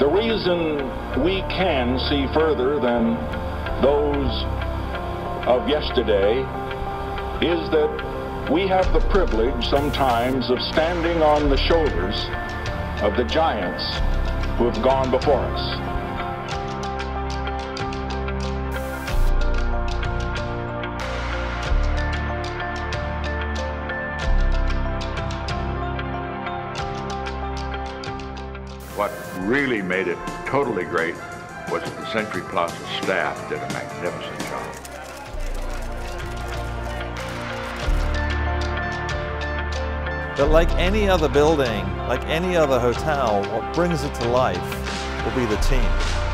The reason we can see further than those of yesterday is that we have the privilege sometimes of standing on the shoulders of the giants who have gone before us. What really made it totally great was that the Century Plaza staff did a magnificent job. But like any other building, like any other hotel, what brings it to life will be the team.